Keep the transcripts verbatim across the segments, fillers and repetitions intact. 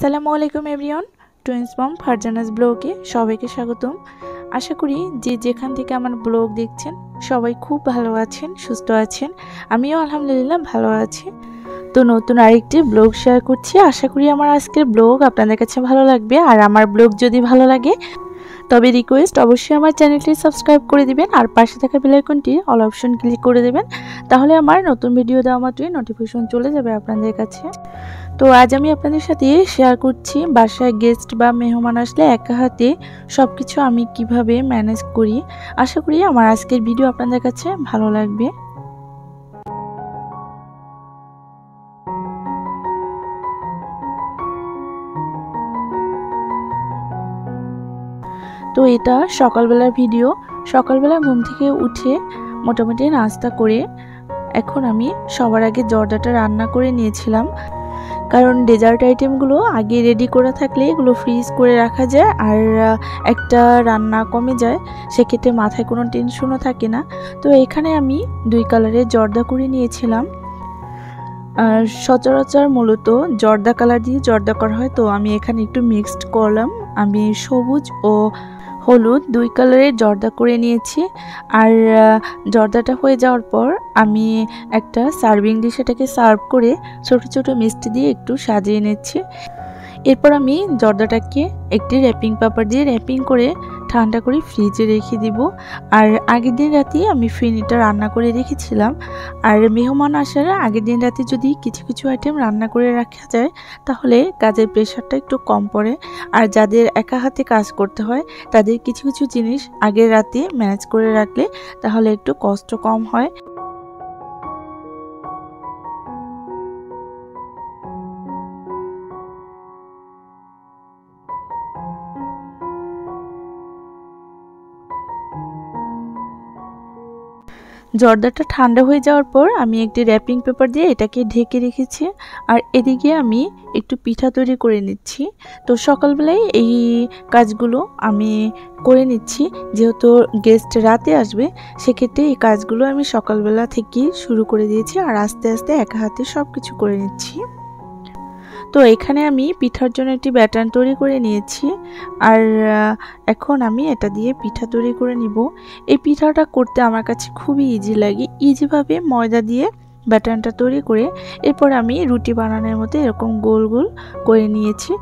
আসসালামু আলাইকুম everyone, twins মম ফারজানাস ব্লগে সবাইকে স্বাগতম। আশা করি যে যেখান থেকে আমার ব্লগ দেখছেন সবাই খুব ভালো আছেন, সুস্থ আছেন। আমিও আলহামদুলিল্লাহ ভালো আছি। তো নতুন আরেকটি ব্লগ শেয়ার করছি। আশা করি আমার আজকের ব্লগ আপনাদের কাছে ভালো লাগবে। আর আমার ব্লগ যদি ভালো লাগে তবে রিকোয়েস্ট, অবশ্যই আমার চ্যানেলটি সাবস্ক্রাইব করে দিবেন আর পাশে থাকা বেল আইকনটি অল অপশন ক্লিক করে দেবেন, তাহলে আমার নতুন ভিডিও দেওয়া মাত্রই নোটিফিকেশন চলে যাবে আপনাদের কাছে। তো আজ আমি আপনাদের সাথে শেয়ার করছি বাসায় গেস্ট বা মেহমান আসলে একা হাতে সব কিছু আমি কিভাবে ম্যানেজ করি। আশা করি আমার আজকের ভিডিও আপনাদের কাছে ভালো লাগবে। তো এটা সকালবেলার ভিডিও। সকালবেলা ঘুম থেকে উঠে মোটামুটি নাস্তা করে এখন আমি সবার আগে জর্দাটা রান্না করে নিয়েছিলাম, কারণ ডেজার্ট আইটেমগুলো আগে রেডি করা থাকলে এগুলো ফ্রিজ করে রাখা যায় আর একটা রান্না কমে যায়, সেক্ষেত্রে মাথায় কোনো টেনশনও থাকে না। তো এখানে আমি দুই কালারের জর্দা করে নিয়েছিলাম। আর সচরাচর মূলত জর্দা কালার দিয়ে জর্দা করা হয়, তো আমি এখানে একটু মিক্সড করলাম। আমি সবুজ ও হলুদ দুই কালারের জর্দা করে নিয়েছি। আর জর্দাটা হয়ে যাওয়ার পর আমি একটা সার্ভিং ডিশেটাকে সার্ভ করে ছোট ছোট মিষ্টি দিয়ে একটু সাজিয়ে নিচ্ছি। এরপর আমি জর্দাটাকে একটি র্যাপিং পেপার দিয়ে র্যাপিং করে ঠান্ডা করে ফ্রিজে রেখে দিব। আর আগের দিন রাতেই আমি ফেনিটা রান্না করে রেখেছিলাম। আর মেহমান আসার আগের দিন রাতে যদি কিছু কিছু আইটেম রান্না করে রাখা যায় তাহলে কাজের প্রেশারটা একটু কম পড়ে। আর যাদের একা হাতে কাজ করতে হয় তাদের কিছু কিছু জিনিস আগের রাতে ম্যানেজ করে রাখলে তাহলে একটু কষ্ট কম হয়। জর্দাটা ঠান্ডা হয়ে যাওয়ার পর আমি একটি র্যাপিং পেপার দিয়ে এটাকে ঢেকে রেখেছি। আর এদিকে আমি একটু পিঠা তৈরি করে নিচ্ছি। তো সকালবেলায় এই কাজগুলো আমি করে নিচ্ছি, যেহেতু গেস্ট রাতে আসবে সেক্ষেত্রে এই কাজগুলো আমি সকালবেলা থেকে শুরু করে দিয়েছি আর আস্তে আস্তে একা হাতে সব কিছু করে নিচ্ছি। তো এখানে আমি পিঠার জন্য একটি ব্যাটার তৈরি করে নিয়েছি। আর এখন আমি এটা দিয়ে পিঠা তৈরি করে নিব। এই পিঠাটা করতে আমার কাছে খুবই ইজি লাগে। ইজিভাবে ময়দা দিয়ে ব্যাটারটা তৈরি করে এরপর আমি রুটি বানানোর মতো এরকম গোল গোল করে নিয়েছি।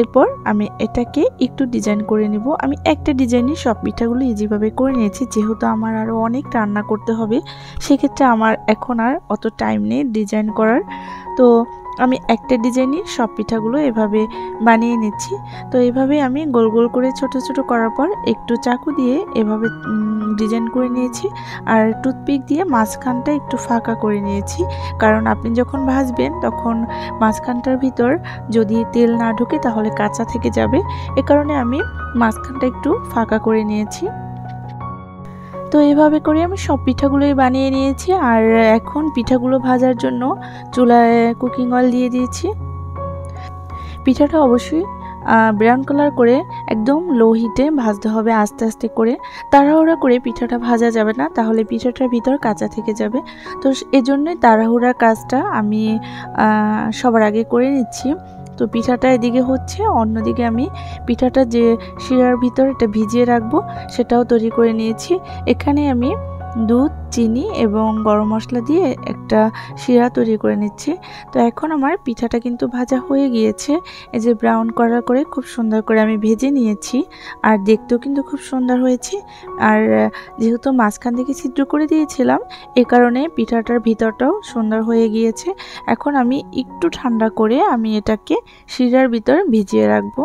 এরপর আমি এটাকে একটু ডিজাইন করে নিব। আমি একটা ডিজাইনই সব পিঠাগুলো ইজিভাবে করে নিয়েছি, যেহেতু আমার আরও অনেক রান্না করতে হবে সেক্ষেত্রে আমার এখন আর অত টাইম নেই ডিজাইন করার। তো আমি একটা ডিজাইনই সব পিঠাগুলো এভাবে বানিয়ে নিচ্ছি। তো এভাবে আমি গোল গোল করে ছোট ছোট করার পর একটু চাকু দিয়ে এভাবে ডিজাইন করে নিয়েছি। আর টুথপিক দিয়ে মাঝখানটা একটু ফাঁকা করে নিয়েছি, কারণ আপনি যখন ভাজবেন তখন মাঝখানটার ভিতর যদি তেল না ঢোকে তাহলে কাঁচা থেকে যাবে, এ কারণে আমি মাঝখানটা একটু ফাঁকা করে নিয়েছি। তো এভাবে করে আমি সব পিঠাগুলোই বানিয়ে নিয়েছি। আর এখন পিঠাগুলো ভাজার জন্য চুলায় কুকিং অয়েল দিয়ে দিয়েছি। পিঠাটা অবশ্যই ব্রাউন কালার করে একদম লো হিটে ভাজতে হবে, আস্তে আস্তে করে, তাড়াহুড়া করে পিঠাটা ভাজা যাবে না, তাহলে পিঠাটার ভিতর কাঁচা থেকে যাবে। তো এজন্যই তাড়াহুড়ার কাজটা আমি সবার আগে করে নিচ্ছি। তো পিঠাটা এদিকে হচ্ছে, অন্যদিকে আমি পিঠাটা যে শিরার ভিতর এটা ভিজিয়ে রাখবো সেটাও তৈরি করে নিয়েছি। এখানে আমি দুধ, চিনি এবং গরম মশলা দিয়ে একটা শিরা তৈরি করে নিচ্ছি। তো এখন আমার পিঠাটা কিন্তু ভাজা হয়ে গিয়েছে। এই যে ব্রাউন কালার করে খুব সুন্দর করে আমি ভেজে নিয়েছি আর দেখতেও কিন্তু খুব সুন্দর হয়েছে। আর যেহেতু মাঝখান থেকে ছিদ্র করে দিয়েছিলাম এ কারণে পিঠাটার ভিতরটাও সুন্দর হয়ে গিয়েছে। এখন আমি একটু ঠান্ডা করে আমি এটাকে শিরার ভিতর ভিজিয়ে রাখবো।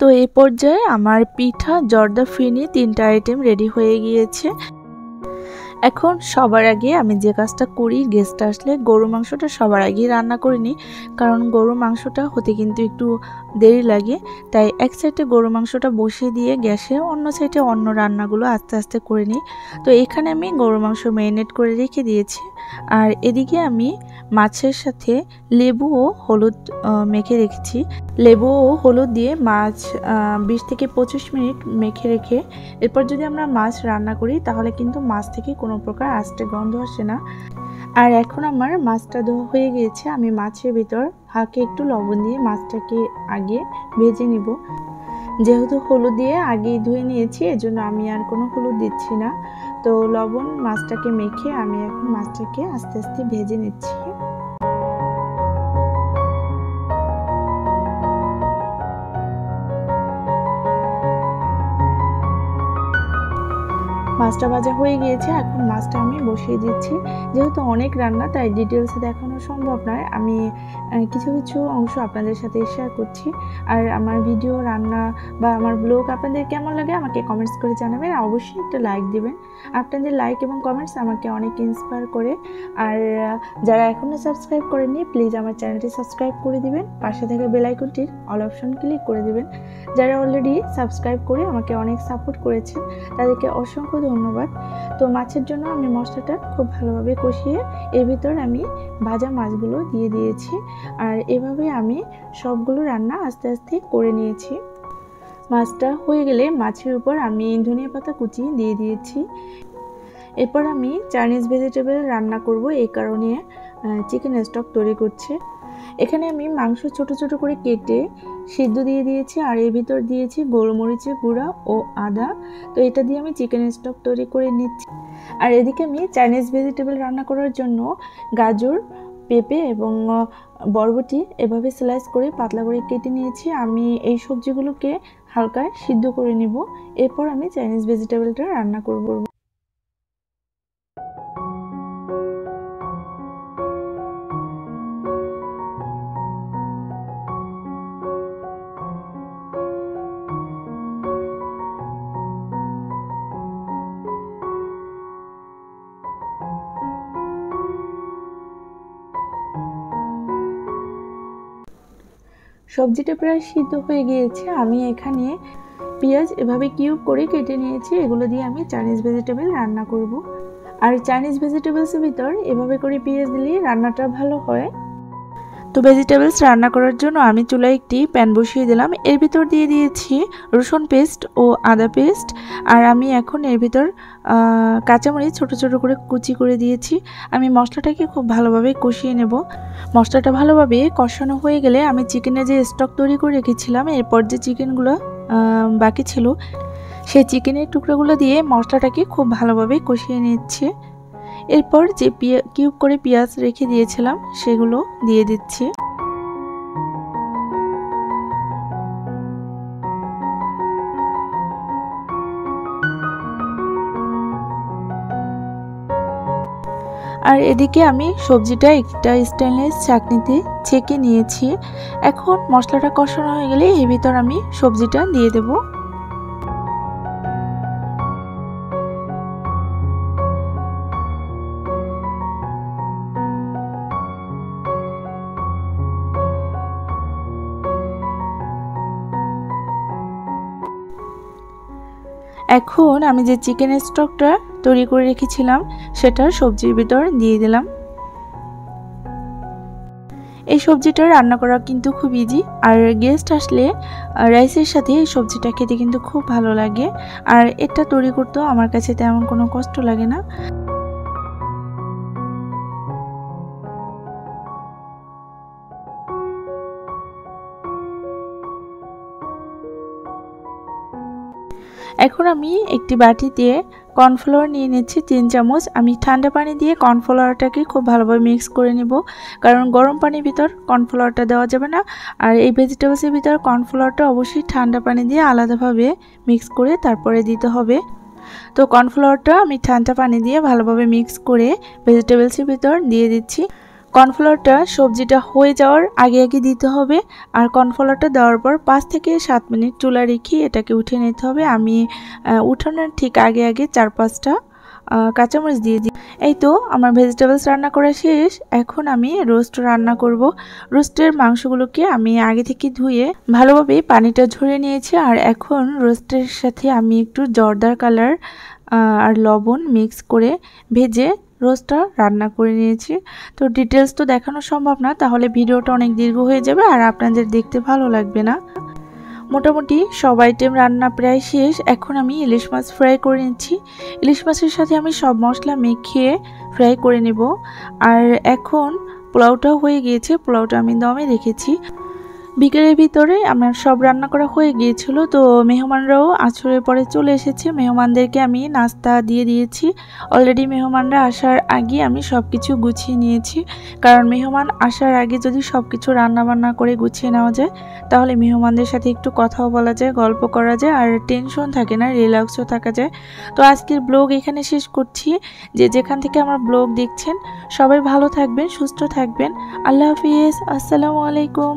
তো এই পর্যায়ে আমার পিঠা, জর্দা, ফেনি তিনটা আইটেম রেডি হয়ে গিয়েছে। এখন সবার আগে আমি যে কাজটা করি, গেস্ট আসলে গরু মাংসটা সবার আগে রান্না করে নিই, কারণ গরু মাংসটা হতে কিন্তু একটু দেরি লাগে। তাই এক সাইডে গরু মাংসটা বসিয়ে দিয়ে গ্যাসে অন্য সাইডে অন্য রান্নাগুলো আস্তে আস্তে করে নিই। তো এখানে আমি গরু মাংস ম্যারিনেট করে রেখে দিয়েছি, আর এদিকে আমি মাছের সাথে লেবু ও হলুদ মেখে রেখেছি। লেবু ও হলুদ দিয়ে মাছ বিশ থেকে পঁচিশ মিনিট মেখে রেখে এরপর যদি আমরা মাছ রান্না করি তাহলে কিন্তু মাছ থেকে কোনো প্রকার আষ্টে গন্ধ আসে না। আর এখন আমার মাছটা ধোয়া হয়ে গিয়েছে, আমি মাছের ভিতর হালকা একটু লবণ দিয়ে মাছটাকে আগে ভেজে নিব। যেহেতু হলুদ দিয়ে আগেই ধুয়ে নিয়েছি এজন্য আমি আর কোনো হলুদ দিচ্ছি না। তো লবণ মাছটাকে মেখে আমি এখন মাছটাকে আস্তে আস্তে ভেজে নিচ্ছি। মাছটা ভাজা হয়ে গিয়েছে, এখন মাছটা আমি বসিয়ে দিচ্ছি। যেহেতু অনেক রান্না তাই ডিটেলসে দেখানো সম্ভব নয়, আমি কিছু কিছু অংশ আপনাদের সাথে শেয়ার করছি। আর আমার ভিডিও রান্না বা আমার ব্লগ আপনাদের কেমন লাগে আমাকে কমেন্টস করে জানাবেন, অবশ্যই একটা লাইক দেবেন। আপনাদের লাইক এবং কমেন্টস আমাকে অনেক ইন্সপায়ার করে। আর যারা এখনও সাবস্ক্রাইব করেননি প্লিজ আমার চ্যানেলটি সাবস্ক্রাইব করে দিবেন, পাশে থাকা বেল আইকনটির অল অপশন ক্লিক করে দিবেন। যারা অলরেডি সাবস্ক্রাইব করে আমাকে অনেক সাপোর্ট করেছেন তাদেরকে অসংখ্য ধন্যবাদ। তো মাছের জন্য আমি মশলাটা খুব ভালোভাবে কষিয়ে এর ভিতর আমি ভাজা মাছগুলো দিয়ে দিয়েছি, আর এভাবে আমি সবগুলো রান্না আস্তে আস্তে করে নিয়েছি। মাছটা হয়ে গেলে মাছের উপর আমি ধনিয়া পাতা কুচি দিয়ে দিয়েছি। এরপর আমি চাইনিজ ভেজিটেবল রান্না করব, এই কারণে চিকেন স্টক তৈরি করছে। এখানে আমি মাংস ছোট ছোট করে কেটে সিদ্ধ দিয়ে দিয়েছি, আর এর ভিতর দিয়েছি গোলমরিচের গুঁড়া ও আদা। তো এটা দিয়ে আমি চিকেন স্টক তৈরি করে নিচ্ছি। আর এদিকে আমি চাইনিজ ভেজিটেবল রান্না করার জন্য গাজর, পেঁপে এবং বরবটি এভাবে স্লাইস করে পাতলা করে কেটে নিয়েছি। আমি এই সবজিগুলোকে হালকা সিদ্ধ করে নেব, এরপর আমি চাইনিজ ভেজিটেবলটা রান্না করব। সবজিটা প্রায় সিদ্ধ হয়ে গিয়েছে, আমি এখানে পেঁয়াজ এভাবে কিউব করে কেটে নিয়েছি, এগুলো দিয়ে আমি চাইনিজ ভেজিটেবল রান্না করব। আর চাইনিজ ভেজিটেবলসের ভিতর এভাবে করে পেঁয়াজ দিলে রান্নাটা ভালো হয়। তো ভেজিটেবলস রান্না করার জন্য আমি চুলায় একটি প্যান বসিয়ে দিলাম, এর ভিতর দিয়ে দিয়েছি রসুন পেস্ট ও আদা পেস্ট। আর আমি এখন এর ভিতর কাঁচামরিচ ছোটো ছোটো করে কুচি করে দিয়েছি। আমি মশলাটাকে খুব ভালোভাবে কষিয়ে নেব। মশলাটা ভালোভাবে কষানো হয়ে গেলে আমি চিকেনের যে স্টক তৈরি করে রেখেছিলাম, এরপর যে চিকেনগুলো বাকি ছিল সেই চিকেনের টুকরোগুলো দিয়ে মশলাটাকে খুব ভালোভাবে কষিয়ে নিচ্ছে। এরপর যে পিয়া কিউব করে পেঁয়াজ রেখে দিয়েছিলাম সেগুলো দিয়ে দিচ্ছি। আর এদিকে আমি সবজিটা একটা স্টেনলেস ছাঁকনিতে ছেঁকে নিয়েছি। এখন মশলাটা কষানো হয়ে গেলে এর ভিতর আমি সবজিটা দিয়ে দেবো। এখন আমি যে চিকেন স্টকটা তৈরি করে রেখেছিলাম সেটা সবজির ভিতর দিয়ে দিলাম। এই সবজিটা রান্না করা কিন্তু খুব ইজি, আর গেস্ট আসলে রাইসের সাথে এই সবজিটা খেতে কিন্তু খুব ভালো লাগে। আর এটা তৈরি করতেও আমার কাছে তেমন কোনো কষ্ট লাগে না। এখন আমি একটি বাটিতে কর্নফ্লাওয়ার নিয়ে নিচ্ছি তিন চামচ। আমি ঠান্ডা পানি দিয়ে কর্নফ্লাওয়ারটাকে খুব ভালোভাবে মিক্স করে নেব, কারণ গরম পানির ভিতর কর্নফ্লাওয়ারটা দেওয়া যাবে না। আর এই ভেজিটেবলসের ভিতর কর্নফ্লাওয়ারটা অবশ্যই ঠান্ডা পানি দিয়ে আলাদাভাবে মিক্স করে তারপরে দিতে হবে। তো কর্নফ্লাওয়ারটা আমি ঠান্ডা পানি দিয়ে ভালোভাবে মিক্স করে ভেজিটেবলসের ভিতর দিয়ে দিচ্ছি। কর্নফ্লাওয়ারটা সবজিটা হয়ে যাওয়ার আগে আগে দিতে হবে। আর কর্নফ্লাওয়ারটা দেওয়ার পর পাঁচ থেকে সাত মিনিট চুলা রেখে এটাকে উঠিয়ে নিতে হবে। আমি উঠানোর ঠিক আগে আগে চার পাঁচটা কাঁচামরিচ দিয়ে দিই। এই তো আমার ভেজিটেবলস রান্না করা শেষ। এখন আমি রোস্ট রান্না করব। রোস্টের মাংসগুলোকে আমি আগে থেকে ধুয়ে ভালোভাবে পানিটা ঝরিয়ে নিয়েছি। আর এখন রোস্টের সাথে আমি একটু জর্দার কালার আর লবণ মিক্স করে ভেজে রোস্টটা রান্না করে নিয়েছি। তো ডিটেলস তো দেখানো সম্ভব না, তাহলে ভিডিওটা অনেক দীর্ঘ হয়ে যাবে আর আপনাদের দেখতে ভালো লাগবে না। মোটামুটি সব আইটেম রান্না প্রায় শেষ। এখন আমি ইলিশ মাছ ফ্রাই করে নিচ্ছি। ইলিশ মাছের সাথে আমি সব মশলা মেখে ফ্রাই করে নেব। আর এখন পোলাওটাও হয়ে গিয়েছে, পোলাওটা আমি দমে রেখেছি। বিকেলের ভিতরে আমার সব রান্না করা হয়ে গিয়েছিল। তো মেহমানরাও আছরের পরে চলে এসেছে। মেহমানদেরকে আমি নাস্তা দিয়ে দিয়েছি। অলরেডি মেহমানরা আসার আগে আমি সব কিছু গুছিয়ে নিয়েছি, কারণ মেহমান আসার আগে যদি সব কিছু রান্নাবান্না করে গুছিয়ে নেওয়া যায় তাহলে মেহমানদের সাথে একটু কথাও বলা যায়, গল্প করা যায়, আর টেনশন থাকে না, রিল্যাক্সও থাকা যায়। তো আজকের ব্লগ এখানে শেষ করছি। যে যেখান থেকে আমার ব্লগ দেখছেন সবাই ভালো থাকবেন, সুস্থ থাকবেন। আল্লাহ হাফিজ, আসসালামু আলাইকুম।